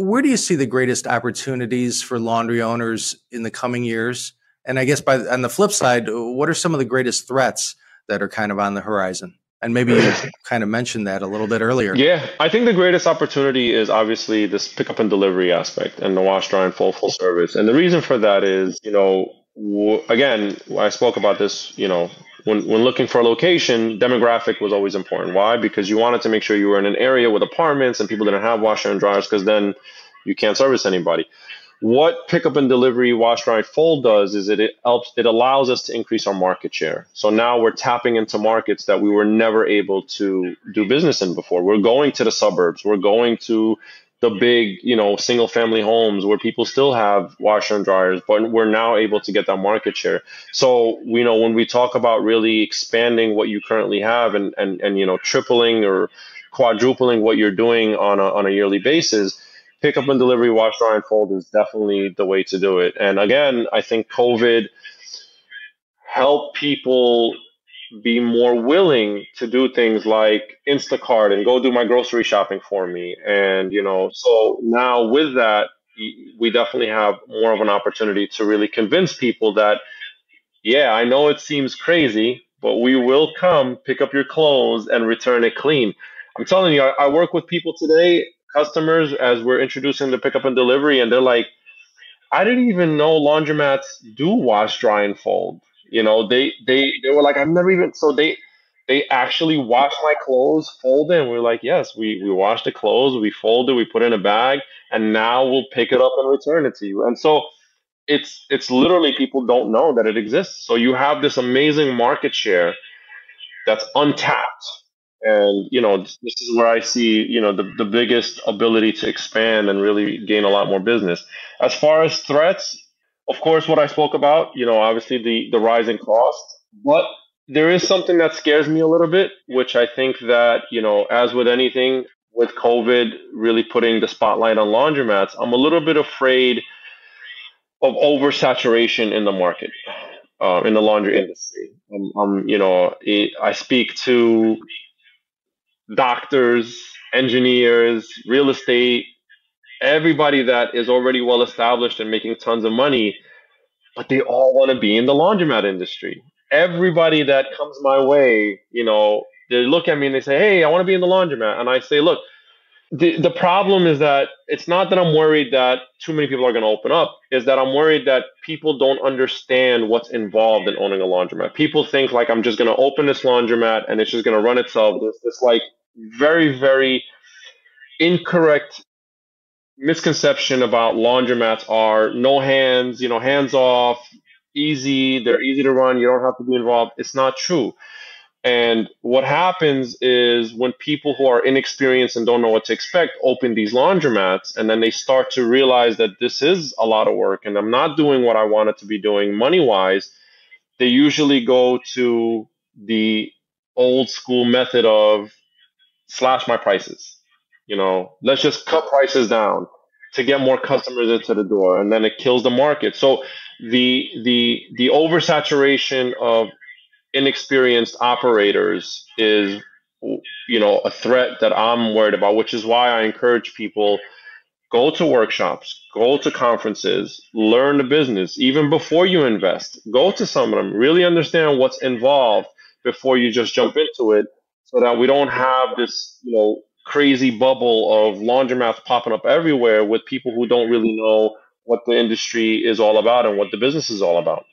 where do you see the greatest opportunities for laundry owners in the coming years? And I guess on the flip side, what are some of the greatest threats that are kind of on the horizon? And maybe you kind of mentioned that a little bit earlier. Yeah, I think the greatest opportunity is obviously this pickup and delivery aspect and the wash, dry, and fold full service. And the reason for that is, you know, again, I spoke about this, you know, when looking for a location, demographic was always important. Why? Because you wanted to make sure you were in an area with apartments and people didn't have washer and dryers, because then you can't service anybody. What pickup and delivery wash, dry, and fold does is it allows us to increase our market share. So now we're tapping into markets that we were never able to do business in before. We're going to the suburbs. We're going to the big, you know, single family homes where people still have washer and dryers, but we're now able to get that market share. So, you know, when we talk about really expanding what you currently have and you know, tripling or quadrupling what you're doing on a yearly basis, pickup and delivery, wash, dry, and fold is definitely the way to do it. And again, I think COVID helped people be more willing to do things like Instacart and go do my grocery shopping for me. And, you know, so now with that, we definitely have more of an opportunity to really convince people that, yeah, I know it seems crazy, but we will come pick up your clothes and return it clean. I'm telling you, I work with people today, customers, as we're introducing the pickup and delivery, and they're like, I didn't even know laundromats do wash, dry, and fold. You know, they were like, I've never even, so they actually wash my clothes, fold it. And we're like, yes, we wash the clothes, we fold it, we put it in a bag, and now we'll pick it up and return it to you. And so it's literally, people don't know that it exists. So you have this amazing market share that's untapped. And, you know, this is where I see, you know, the biggest ability to expand and really gain a lot more business. As far as threats, of course, what I spoke about, you know, obviously the rising costs. But there is something that scares me a little bit, which I think that, you know, as with anything, with COVID really putting the spotlight on laundromats, I'm a little bit afraid of oversaturation in the market, in the laundry industry. You know, I speak to doctors, engineers, real estate, everybody that is already well established and making tons of money, but they all want to be in the laundromat industry. Everybody that comes my way, you know, they look at me and they say, hey, I want to be in the laundromat. And I say, look, the problem is that it's not that I'm worried that too many people are going to open up, is that I'm worried that people don't understand what's involved in owning a laundromat. People think like, I'm just going to open this laundromat and it's just going to run itself. There's this like very, very incorrect misconception about laundromats are no hands, you know, hands off, easy, they're easy to run, you don't have to be involved. It's not true. And what happens is when people who are inexperienced and don't know what to expect open these laundromats, and then they start to realize that this is a lot of work and I'm not doing what I wanted to be doing money-wise, they usually go to the old school method of slash my prices. You know, let's just cut prices down to get more customers into the door, and then it kills the market. So the oversaturation of inexperienced operators is, you know, a threat that I'm worried about, which is why I encourage people, go to workshops, go to conferences, learn the business even before you invest. Go to some of them, really understand what's involved before you just jump into it, so that we don't have this, you know, crazy bubble of laundromats popping up everywhere with people who don't really know what the industry is all about and what the business is all about.